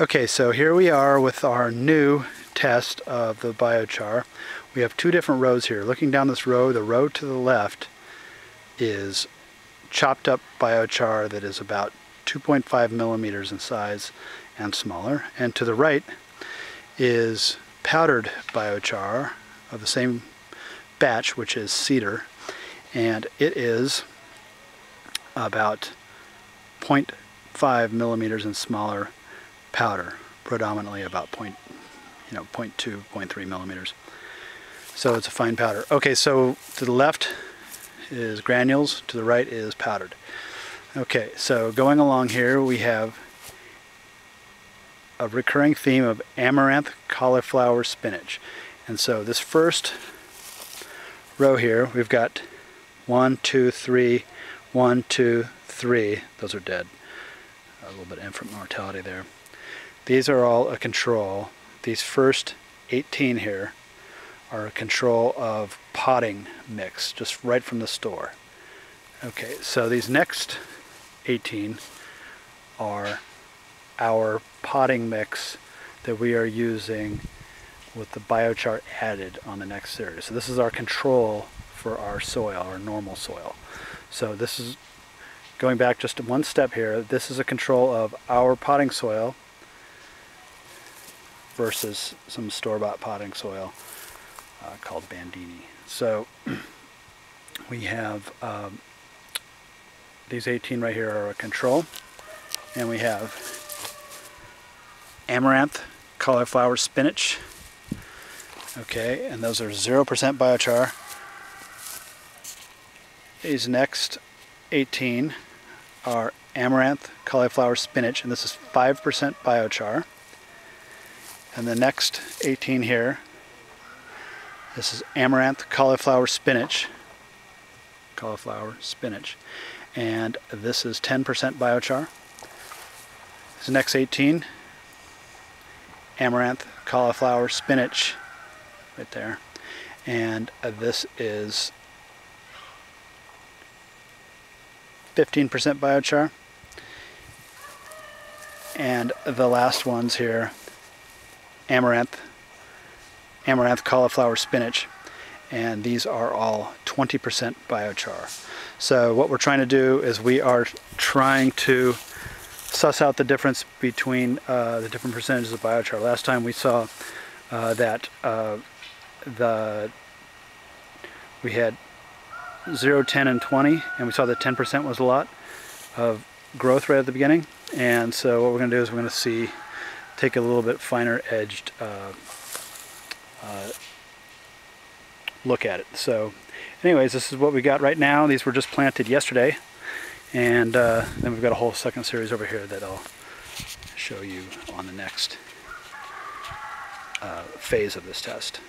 Okay, so here we are with our new test of the biochar. We have two different rows here. Looking down this row, the row to the left is chopped up biochar that is about 2.5 millimeters in size and smaller. And to the right is powdered biochar of the same batch, which is cedar. And it is about 0.5 millimeters and smaller powder, predominantly about 0.2, 0.3 millimeters. So it's a fine powder. Okay, so to the left is granules, to the right is powdered. Okay, so going along here we have a recurring theme of amaranth, cauliflower, spinach. And so this first row here, we've got 1, 2, 3, 1, 2, 3. Those are dead. A little bit of infant mortality there. These are all a control. These first 18 here are a control of potting mix, just right from the store. Okay, so these next 18 are our potting mix that we are using with the biochar added on the next series. So this is our control for our soil, our normal soil. So this is, going back just one step here, this is a control of our potting soil versus some store-bought potting soil called Bandini. So we have these 18 right here are a control, and we have amaranth, cauliflower, spinach. Okay, and those are 0% biochar. These next 18 are amaranth, cauliflower, spinach, and this is 5% biochar. And the next 18 here, this is amaranth, cauliflower, spinach, and this is 10% biochar. This next 18, amaranth, cauliflower, spinach, right there, and this is 15% biochar, and the last ones here, amaranth, cauliflower, spinach, and these are all 20% biochar. So what we're trying to do is we are trying to suss out the difference between the different percentages of biochar. Last time we saw that we had 0, 10, and 20, and we saw that 10% was a lot of growth right at the beginning. And so what we're going to do is we're going to take a little bit finer edged look at it. So anyways, this is what we got right now. These were just planted yesterday, and then we've got a whole second series over here that I'll show you on the next phase of this test.